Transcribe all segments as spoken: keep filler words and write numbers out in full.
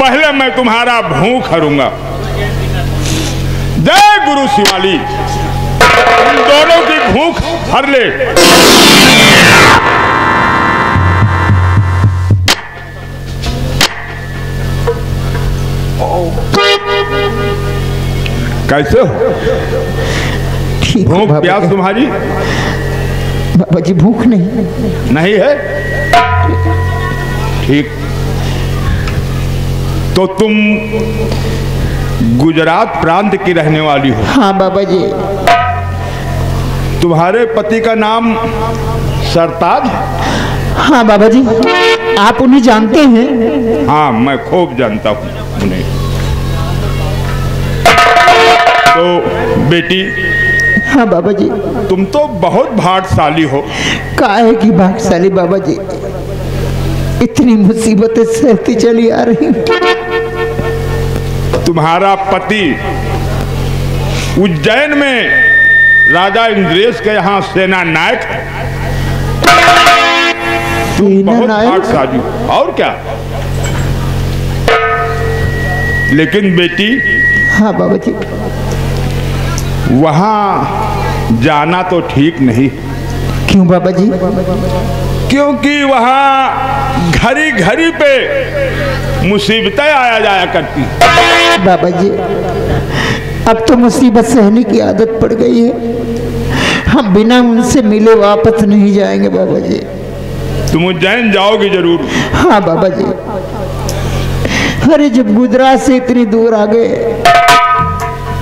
पहले मैं तुम्हारा भूख हरूंगा। जय गुरु शिवाली। तुम दोनों की भूख हर ले। कैसे हो? भूख प्यास तुम्हारी? बाबा जी भूख नहीं नहीं है। ठीक, तो तुम गुजरात प्रांत की रहने वाली हो? हाँ बाबा जी। तुम्हारे पति का नाम सरताज? हाँ बाबा जी। आप उन्हें जानते हैं? हाँ, मैं खूब जानता हूँ उन्हें। तो बेटी। हाँ बाबा जी। तुम तो बहुत भाग्यशाली हो। काहे की भाग्यशाली बाबा जी, इतनी मुसीबतें सहती चली आ रही। तुम्हारा पति उज्जैन में राजा इंद्रेश के यहाँ सेना नायक है। तुम बहुत भाग्यशाली हो और क्या। लेकिन बेटी। हाँ बाबा जी। वहाँ जाना तो ठीक नहीं। क्यों बाबा जी? क्योंकि वहाँ घड़ी घड़ी पे मुसीबतें आया जाया करती। बाबा जी, अब तो मुसीबत सहने की आदत पड़ गई है। हम बिना उनसे मिले वापस नहीं जाएंगे बाबा जी। तुम उज्जैन जाओगे जरूर? हाँ बाबा जी। अरे जब गुजरात से इतनी दूर आ गए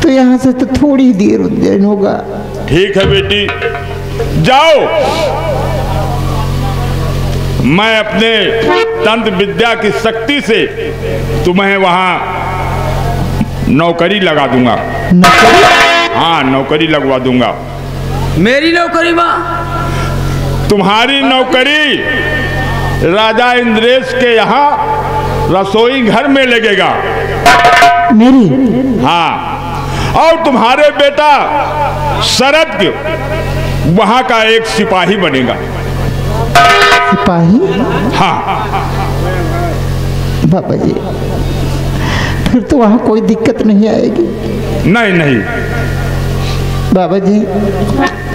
तो यहाँ से तो थोड़ी देर उज्जैन होगा। ठीक है बेटी, जाओ। मैं अपने तंत्र विद्या की शक्ति से तुम्हें वहाँ नौकरी लगा दूंगा। नौकरी? हाँ, नौकरी लगवा दूंगा। मेरी नौकरी? माँ तुम्हारी नौकरी राजा इंद्रेश के यहाँ रसोई घर में लगेगा। मेरी? हाँ। और तुम्हारे बेटा शरद के वहां का एक सिपाही बनेगा। सिपाही? हाँ बाबा जी, फिर तो वहां कोई दिक्कत नहीं आएगी। नहीं नहीं बाबा जी।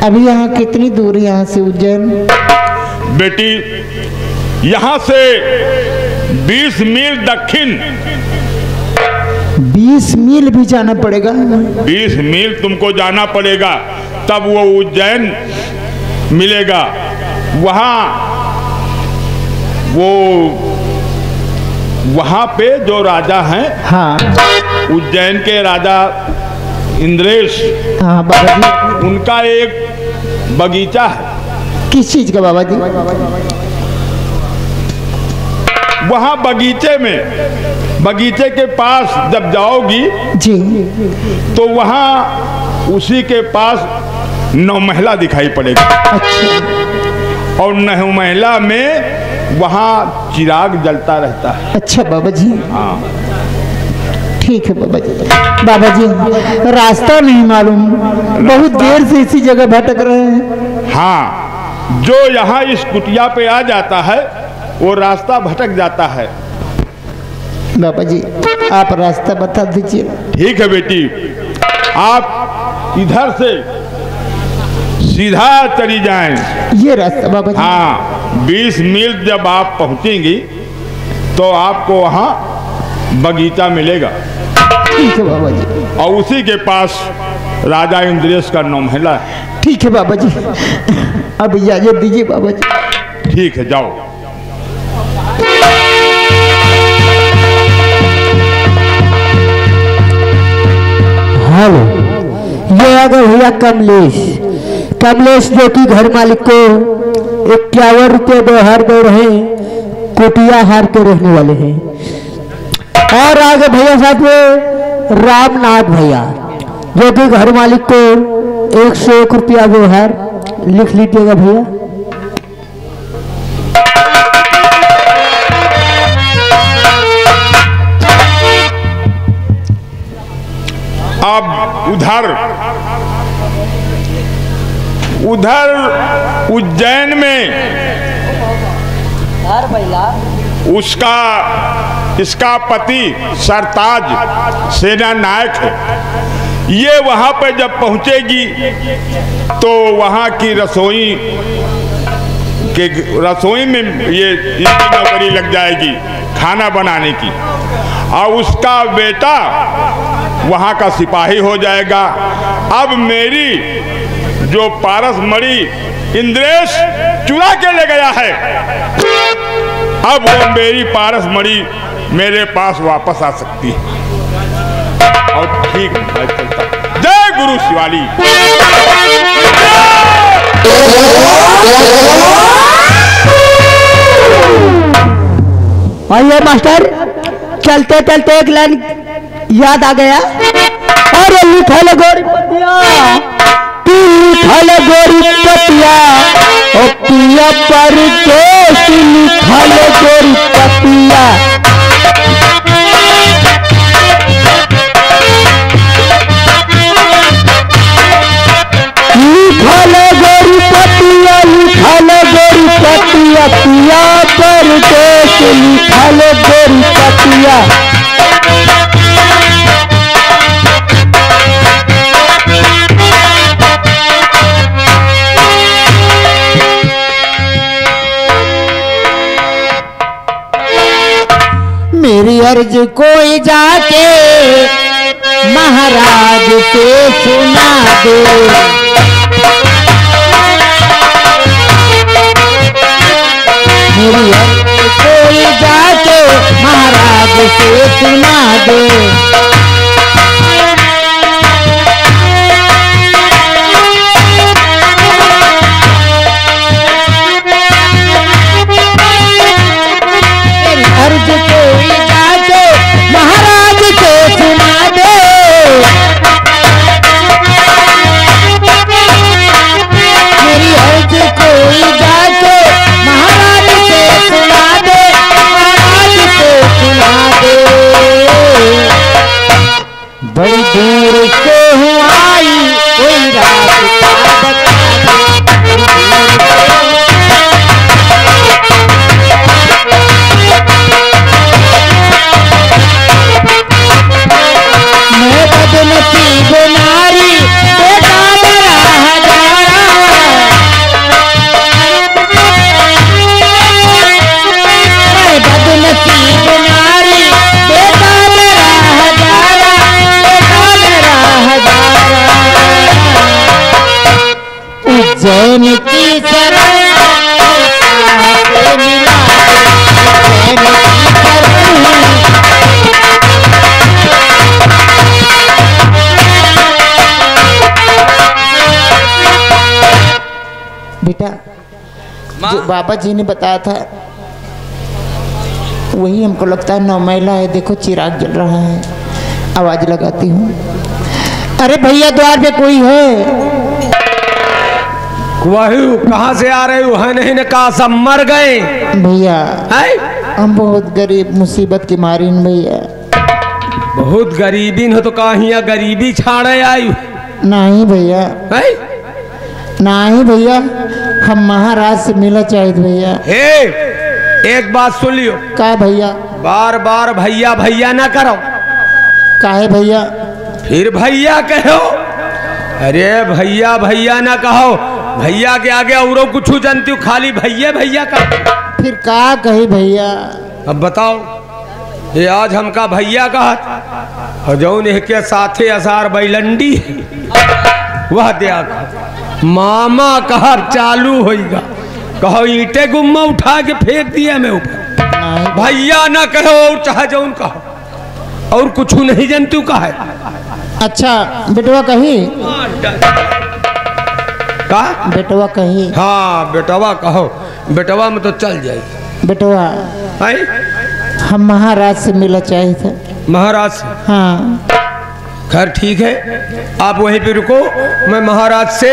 अभी यहाँ कितनी दूर है यहाँ से उज्जैन? बेटी, यहाँ से बीस मील दक्षिण। बीस मील भी जाना पड़ेगा? बीस मील तुमको जाना पड़ेगा, तब वो उज्जैन मिलेगा। वहाँ वो वहाँ पे जो राजा हैं, हाँ, उज्जैन के राजा इंद्रेश, हाँ बाबा जी, उनका एक बगीचा है। किस चीज का बाबा जी? वहाँ बगीचे में, बगीचे के पास जब जाओगी जी तो वहाँ उसी के पास नौमहला दिखाई पड़ेगी। अच्छा। और नौमहला में वहाँ चिराग जलता रहता है। अच्छा बाबा जी। हाँ ठीक है बाबा जी। बाबा जी, रास्ता नहीं मालूम, बहुत देर से इसी जगह भटक रहे हैं। हाँ, जो यहाँ इस कुटिया पे आ जाता है वो रास्ता भटक जाता है। बाबा जी, आप रास्ता बता दीजिए। ठीक है बेटी, आप इधर से सीधा चली जाएं। ये रास्ता बाबा जी? हाँ, बीस मील जब आप पहुंचेंगी तो आपको वहाँ बगीचा मिलेगा। ठीक है बाबा जी। और उसी के पास राजा इंद्रेश का नौमहला है। ठीक है बाबा जी। अब इजाजत दीजिए बाबा जी। ठीक है, जाओ। हेलो, ये अगर हुआ कमलेश। कमलेश जो कि घर मालिक को इक्यावन रुपये व्यवहार दे रहे, कुटिया हार के रहने वाले हैं। और आगे भैया साहब रामनाथ भैया, जो कि घर मालिक को एक सौ एक रुपया व्यवहार, लिख लीजिएगा भैया। अब उधर उधर उज्जैन में आधार बहिला उसका इसका पति सरताज सेना नायक है। ये वहाँ पर जब पहुँचेगी तो वहाँ की रसोई के रसोई में ये इसकी नौकरी लग जाएगी खाना बनाने की, और उसका बेटा वहाँ का सिपाही हो जाएगा। अब मेरी जो पारस मणि इंद्रेश चुरा के ले गया है, अब वो मेरी पारस मणि मेरे पास वापस आ सकती है। और ठीक है, चलता। जय गुरु शिवाली। आइए मास्टर, चलते चलते एक लाइन याद आ गया। अरे लिखल गोरी पतिया, तू लिखल गोरी पतिया, ओ पिया पर केस लिखल गोरी पतिया। लिखले गोरी पतिया, लिखले गोरी पतिया, पिया पर देश लिखले गोरी पतिया। मेरी अर्ज कोई जाके महाराज से सुना दे। मेरी अर्ज कोई जाके महाराज से सुना दे। मेरी अर्ज कोई जाके महाराज से सुना दे। मेरी अर्ज कोई जाके बड़ी दूर से हूँ आई, कोई रास्ता बता दे। मैं बदनसीब नारी बेटा मेरा हजारा, मैं बदनसीब नारी बेटा मेरा हजारा, उज्जैन की शरण मिला दे। उज्जैन की शरण बेटा, जो बाबा जी ने बताया था वही हमको लगता है। नौ महिला है, देखो चिराग जल रहा है, आवाज लगाती हूँ। अरे भैया, द्वार पे कोई है? वाहू, कहाँ से आ रहे हो? है नहीं ने कहा सब मर गए भैया, हम बहुत गरीब, मुसीबत की मारीन भैया, बहुत गरीबी हो। तो कहा गरीबी छाड़े आई? नहीं भैया, नहीं भैया, हम महाराज से मिला चाहिए भैया। एक बात सुन लियो। का भैया? बार बार भैया भैया ना करो। काहे भैया? फिर भैया कहो। अरे भैया भैया ना कहो, भैया के आगे और कुछ जानती हूँ, खाली भैया भैया का फिर का कही भैया? अब बताओ, ये आज हमका भैया कहा और जौन के साथे असार बैलंडी वह त्याग मामा कहा चालू होगा। कहो ईंटे गुम्मा उठा के फेंक दिया मैं ऊपर। भैया ना कहो और चाहे जौन कहो, और कुछ नहीं जानती हूँ। कहा अच्छा बेटवा कही, का बेटवा कही? हाँ बेटवा कहो, बेटवा में तो चल जाएगी। बेटवा आई, हम महाराज से मिला चाहिए था। महाराज से? हाँ। खैर ठीक है, आप वहीं पे रुको, मैं महाराज से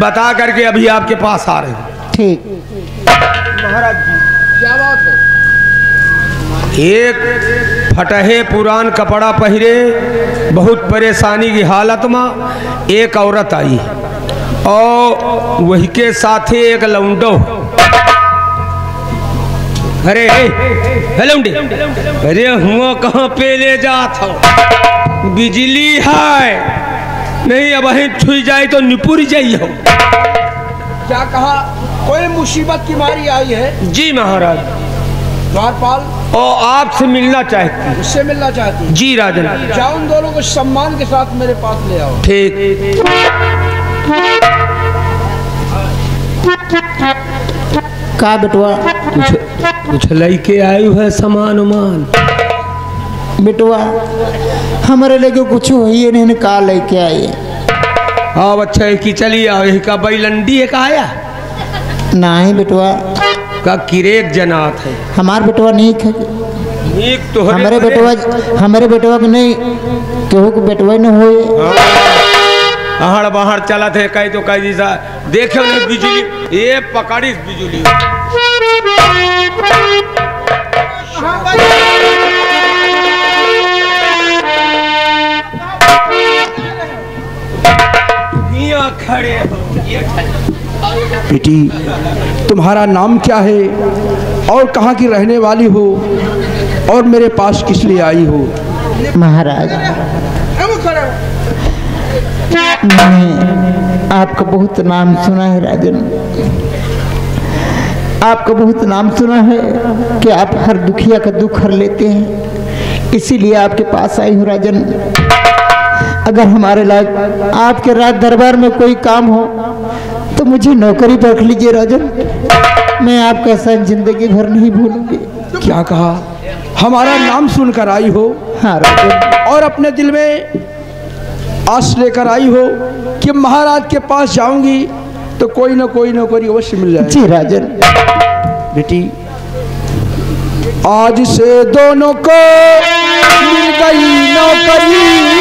बता करके अभी आपके पास आ रही हूँ। ठीक महाराज जी, क्या बात है? एक फटहे पुरान कपड़ा पहरे, बहुत परेशानी की हालत में एक औरत आई और वही के साथे एक लौंडो। अरे हेलौंडी, अरे हुआ कहाँ पे ले जात हो? बिजली है नहीं, अब वहीं छुई जाए तो निपुर जाइए। क्या कहा? कोई मुसीबत की मारी आई है? जी महाराज। द्वारपाल और आपसे मिलना चाहती। उससे मिलना चाहती? जी राजन। जाओ उन दोनों को सम्मान के साथ मेरे पास ले आओ। ठीक। का बेटवा कुछ लेके आयु है सामान उमान? बेटवा हमारे लेके कुछ हुई नहीं, का लेके आई है? अब अच्छा की चली आओ। यही का बैलंडी एक आया? नहीं बेटवा। का किरेक जनात है? हमार बेटवा नीक है। नीक तो हमारे बेटवा, हमारे बेटवा के नहीं केहू के बेटवा न हो। आहड़ बाहड़ चला थे कई तो कई जैसा देखे उन्हें बिजली ये पकड़ी बिजली। खड़े बेटी, तुम्हारा नाम क्या है और कहाँ की रहने वाली हो और मेरे पास किस लिए आई हो? महाराज मैंने आपका बहुत नाम सुना है राजन, आपका बहुत नाम सुना है कि आप हर दुखिया का दुख हर लेते हैं, इसीलिए आपके पास आई हूँ राजन। अगर हमारे लायक आपके राज दरबार में कोई काम हो तो मुझे नौकरी पर रख लीजिए राजन, मैं आपका एहसान जिंदगी भर नहीं भूलूंगी। क्या कहा? हमारा नाम सुनकर आई हो? हाँ राजन। और अपने दिल में आस लेकर आई हो कि महाराज के पास जाऊंगी तो कोई ना कोई नौकरी अवश्य मिल जाएगी। जी राजन। बेटी आज से दोनों को मिल गई नौकरी,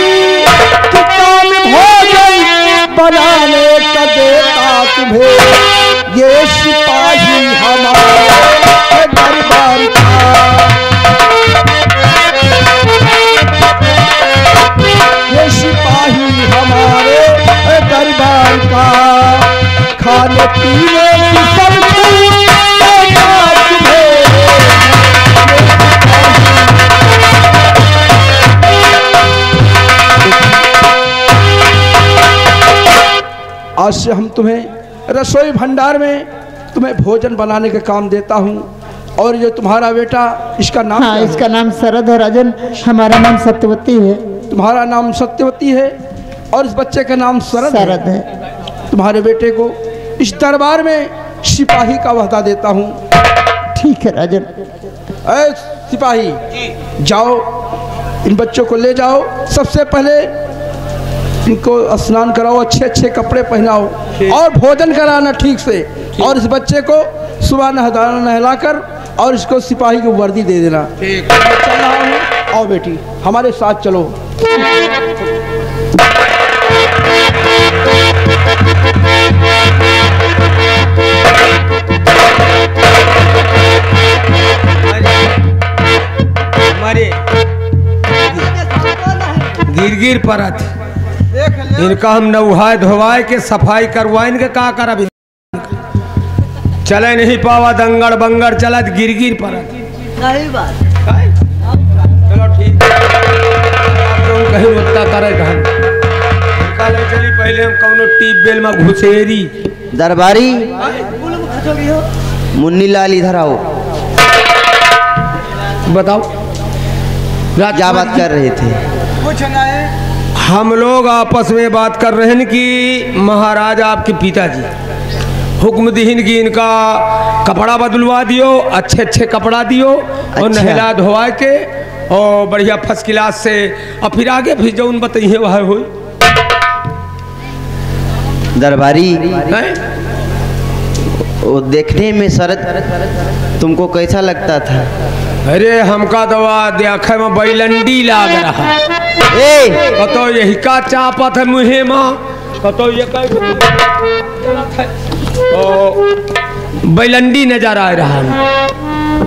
किताब भोजन बनाने का देता तुम्हें ये सिपाही हमारा दरबार का। खाने पीने की सब आज से हम तुम्हें रसोई भंडार में तुम्हें भोजन बनाने का काम देता हूँ। और ये तुम्हारा बेटा, इसका नाम? हाँ, इसका नाम शरद है राजन। हमारा नाम सत्यवती है। तुम्हारा नाम सत्यवती है और इस बच्चे का नाम शरद है। तुम्हारे बेटे को इस दरबार में सिपाही का वहदा देता हूँ। ठीक है राजन। अरे सिपाही जाओ, इन बच्चों को ले जाओ, सबसे पहले इनको स्नान कराओ, अच्छे अच्छे कपड़े पहनाओ और भोजन कराना ठीक से। और इस बच्चे को सुबह नहलाना नहलाकर और इसको सिपाही की वर्दी दे देना। ठीक है। चल रहा हूँ, आओ बेटी हमारे साथ चलो। गिरगिर परत इनका हम नहाय धोवाए के सफाई करवाए, इनके का कर अभी चले नहीं पावा, दंगड़ बंगड़ चलत गिरगिर परत। सही बात। चलो ठीक है, कहीं उतना करे हम निकाले चली। पहले हम कौनो टीप बेल में घुसेरी दरबारी मुन्नी लाल इधर आओ। बताओ क्या बात कर रहे थे? कुछ नहीं, हम लोग आपस में बात कर रहे हैं कि महाराज आपके पिताजी हुक्म दीन की इनका कपड़ा बदलवा दियो, अच्छे अच्छे कपड़ा दियो। अच्छा। और नहला धोवा के और बढ़िया फर्स्ट क्लास से और फिर आगे फिर जो उन बताइए वह हो। दरबारी वो देखने में शरद तुमको कैसा लगता था? अरे हमका दवा देख में बैलंडी लाग रहा। ए कतो यही का चापत है मुहे माँ, कतो ये का बैलंडी नजर आ रहा है।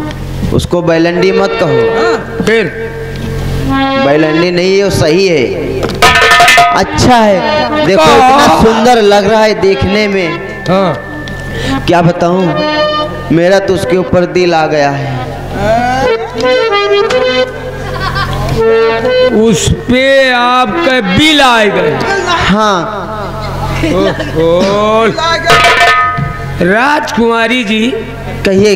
उसको बैलंडी मत कहो। हाँ? फिर बैलंडी नहीं है, वो सही है, अच्छा है। देखो इतना सुंदर लग रहा है देखने में। हाँ क्या बताऊं, मेरा तो उसके ऊपर दिल आ गया है। उस पे आपका बिल आएगा। हाँ राजकुमारी जी कहिए।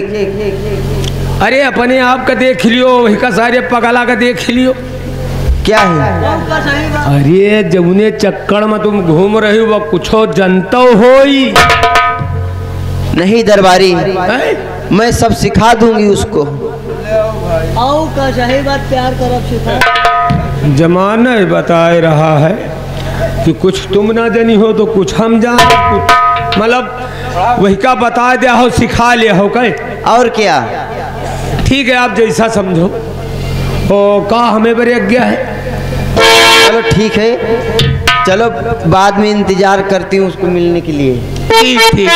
अरे अपने आप का देख लियो, वही का सारे पगला का देख लियो। क्या है? अरे जमुने चक्कर में तुम घूम रहे हो, वह कुछ जनता होई नहीं दरबारी, मैं सब सिखा दूंगी उसको। आओ का बात प्यार करब सिखा। जमाना बताए रहा है कि कुछ तुम ना जानी हो तो कुछ हम जाने, कुछ मतलब वही का बता दिया हो, सिखा लिया हो। कहीं और क्या? ठीक है आप जैसा समझो। ओ का हमें पर आज्ञा है। चलो ठीक है, चलो बाद में इंतजार करती हूँ उसको मिलने के लिए। ठीक ठीक।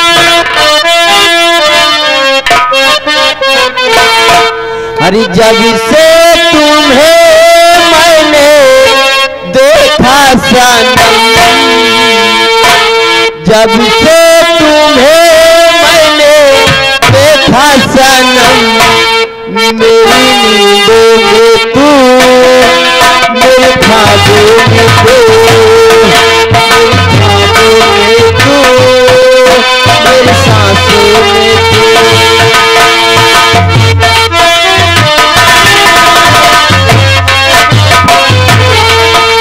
हरी जब से तुम्हें मैंने देखा सनम, जब से तुम्हें मैंने देखा सनम, मेरी नींदों में तू मेरे ख्वाबों में तू, मेरे ख्वाबों में तू,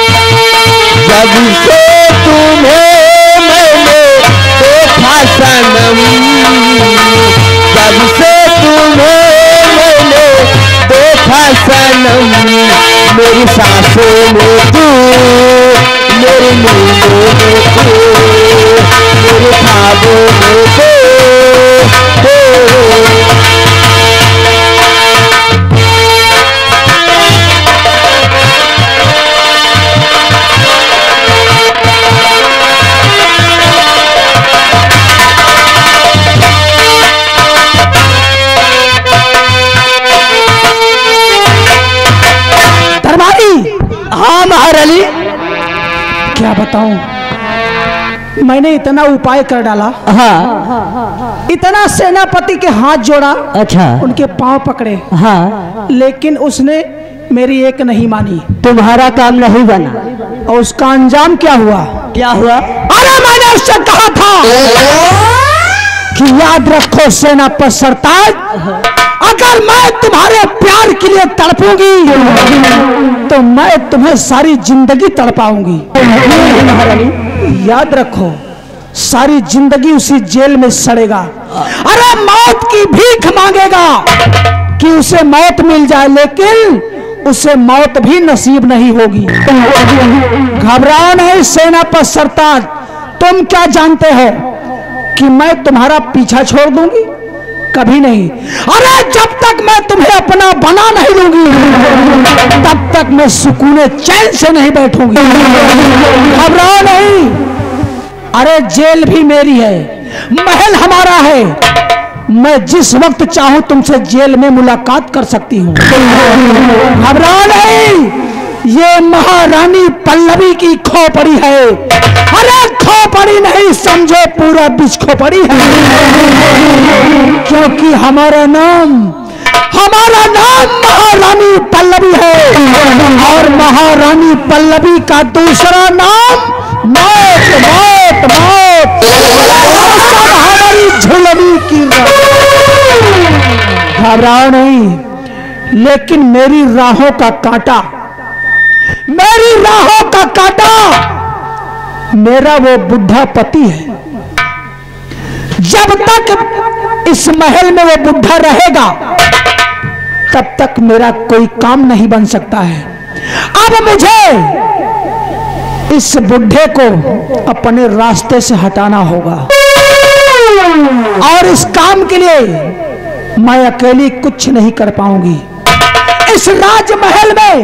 मेरी सांसों में तू। जब से तुम्हें मैंने देखा सनम, जब से तुम्हें सनम, मेरी सांसों में तू, मेरी नींदों में तू, मेरे ख्वाबों में तू। अली क्या बताऊं, मैंने इतना उपाय कर डाला। हाँ। इतना सेनापति के हाथ जोड़ा। अच्छा। उनके पांव पकड़े। हाँ। लेकिन उसने मेरी एक नहीं मानी। तुम्हारा काम नहीं बना। और उसका अंजाम क्या हुआ? क्या हुआ? अरे मैंने उससे कहा था कि याद रखो सेनापति सरताज, अगर मैं तुम्हारे प्यार के लिए तड़पूंगी तो मैं तुम्हें सारी जिंदगी तड़पाऊंगी। याद रखो सारी जिंदगी उसी जेल में सड़ेगा। अरे मौत की भीख मांगेगा कि उसे मौत मिल जाए, लेकिन उसे मौत भी नसीब नहीं होगी। घबराओ नहीं सेनापति सरताज, तुम क्या जानते हो कि मैं तुम्हारा पीछा छोड़ दूंगी? कभी नहीं। अरे जब तक मैं तुम्हें अपना बना नहीं दूंगी तब तक मैं सुकूने चैन से नहीं बैठूंगी। घबराओ नहीं। अरे जेल भी मेरी है, महल हमारा है, मैं जिस वक्त चाहूं तुमसे जेल में मुलाकात कर सकती हूं। घबराओ नहीं, ये महारानी पल्लवी की खोपड़ी है। अरे खोपड़ी नहीं समझो, पूरा बीच खोपड़ी है, क्योंकि हमारा नाम हमारा नाम महारानी पल्लवी है, और महारानी पल्लवी का दूसरा नाम मौत मौत मौत। हमारी झुलनी की घबराओ नहीं, लेकिन मेरी राहों का कांटा, मेरी राहों का कांटा मेरा वो बुढ़ा पति है। जब तक इस महल में वो बुढ़ा रहेगा तब तक मेरा कोई काम नहीं बन सकता है। अब मुझे इस बुढ़े को अपने रास्ते से हटाना होगा, और इस काम के लिए मैं अकेली कुछ नहीं कर पाऊंगी। इस राजमहल में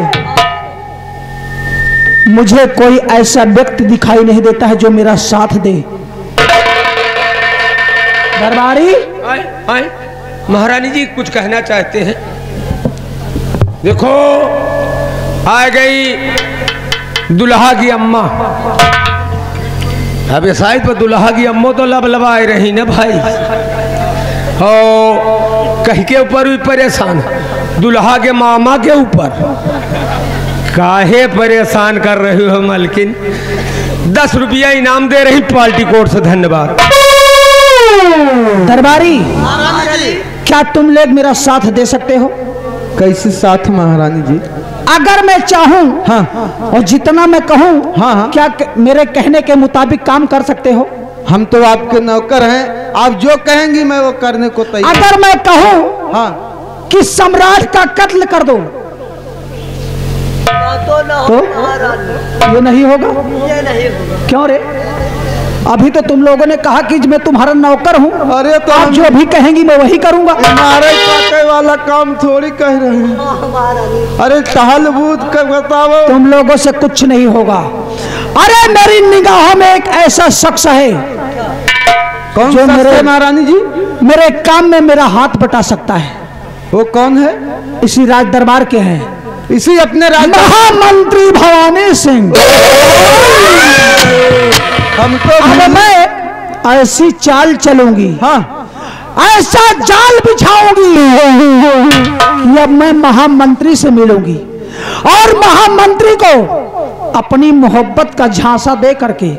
मुझे कोई ऐसा व्यक्ति दिखाई नहीं देता है जो मेरा साथ दे। दरबारी आए आए। महारानी जी कुछ कहना चाहते हैं। देखो आ गई दुल्हा की अम्मा। अब शायद पर दुल्हा की अम्मो तो लब लबाए रही ना भाई। हो कह के ऊपर भी परेशान, दुल्हा के मामा के ऊपर काहे परेशान कर रही हो मालकिन। दस रुपया इनाम दे रही पार्टी कोर्ट से। धन्यवाद। दरबारी क्या तुम लोग मेरा साथ दे सकते हो? कैसे साथ महारानी जी? अगर मैं चाहूं हाँ, और जितना मैं कहूं हाँ, हाँ, क्या मेरे कहने के मुताबिक काम कर सकते हो? हम तो आपके नौकर हैं, आप जो कहेंगी मैं वो करने को तैयार। अगर मैं कहूं हाँ, कि सम्राट का कत्ल कर दो तो, तो ये नहीं होगा? ये नहीं होगा। क्यों रे? अभी तो तुम लोगों ने कहा कि मैं तुम्हारा नौकर हूँ। अरे तो आप जो भी कहेंगी मैं वही करूँगा। हमारे काके वाला काम थोड़ी कह रहे हैं। अरे टहलबूद कर बताओ। तुम लोगों से कुछ नहीं होगा। अरे मेरी निगाहों में एक ऐसा शख्स है कौन जो मेरे महारानी जी मेरे काम में मेरा हाथ बटा सकता है। वो कौन है? इसी राज दरबार के हैं, इसी अपने महामंत्री भवानी सिंह। हम तो मैं ऐसी चाल चलूंगी हाँ, ऐसा जाल बिछाऊंगी अब मैं महामंत्री से मिलूंगी और महामंत्री को अपनी मोहब्बत का झांसा दे करके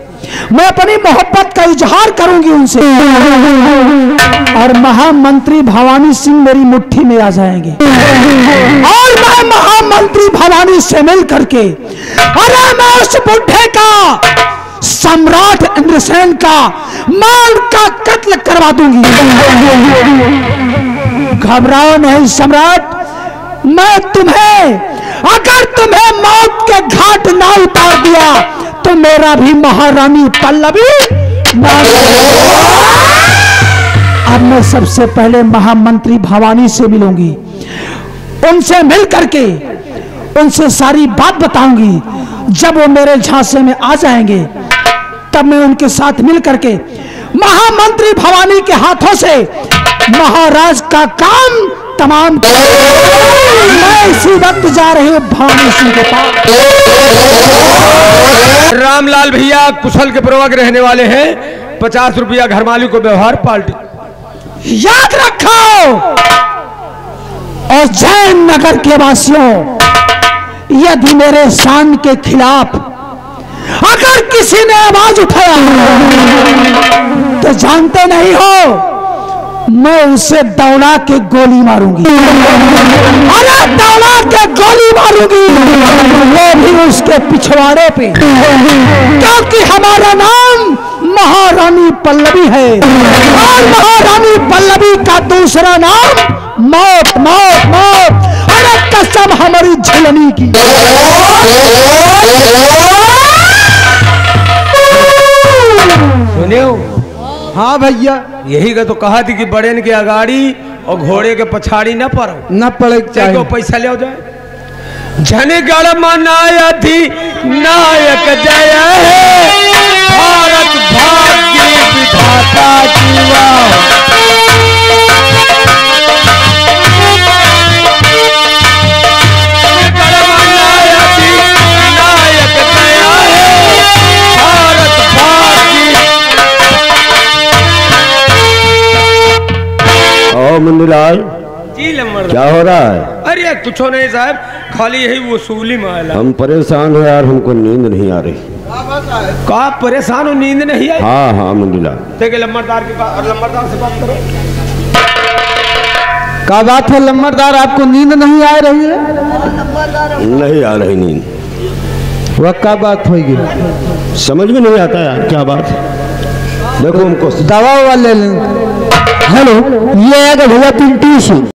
मैं अपनी मोहब्बत का इजहार करूंगी उनसे और महामंत्री भवानी सिंह मेरी मुट्ठी में आ जाएंगे और मैं महामंत्री भवानी से मिल करके अरे मैं उस बुढ़े का सम्राट इंद्रसेन का मान का कत्ल करवा दूंगी। घबराओ नहीं सम्राट, मैं तुम्हें अगर तुम्हें मौत के घाट ना उतार दिया तो मेरा भी महारानी पल्लवी अब मैं सबसे पहले महामंत्री भवानी से मिलूंगी, उनसे मिल करके उनसे सारी बात बताऊंगी। जब वो मेरे झांसे में आ जाएंगे तब मैं उनके साथ मिल करके महामंत्री भवानी के हाथों से महाराज का काम तमाम। मैं इसी वक्त जा रही हूँ भवानी सिंह के पास। रामलाल भैया कुशल के प्रवग रहने वाले हैं। पचास रुपया घरमाली को व्यवहार पार्टी याद रखो। और जैन नगर के वासियों, यदि मेरे शान के खिलाफ अगर किसी ने आवाज उठाया तो जानते नहीं हो मैं उसे दौड़ा के गोली मारूंगी। अरे दौड़ा के गोली मारूंगी वो भी उसके पिछवाड़े पे, क्योंकि हमारा नाम महारानी पल्लवी है और महारानी पल्लवी का दूसरा नाम मौत मौत मौत। अरे कसम हमारी झलनी की। सुनियो हाँ भैया, यही का तो कहा थी कि बड़े के अगाड़ी और घोड़े के पछाड़ी न पड़ो न पड़े चाहे तो पैसा ले जाए। झने गढ़ मनाया थी नायक जय भारत भाग्य विधाता जीवा। मुंडलाल जी क्या हो रहा है? अरे कुछ नहीं साहब, खाली यही वसूली माला। हम परेशान हो यार, हमको नींद नहीं आ रही। क्या परेशान हो, नींद नहीं आई? हाँ हाँ मुंडलाल देखे लम्बरदार के पास, लम्बरदार से बात करो। क्या बात है लम्बरदार, आपको नींद नहीं आ रही है? नहीं आ रही नींद। वह क्या बात होगी समझ में नहीं आता यार, क्या बात देखो हमको दवा वाले। हेलो, ये है गढ़वा पिंटी।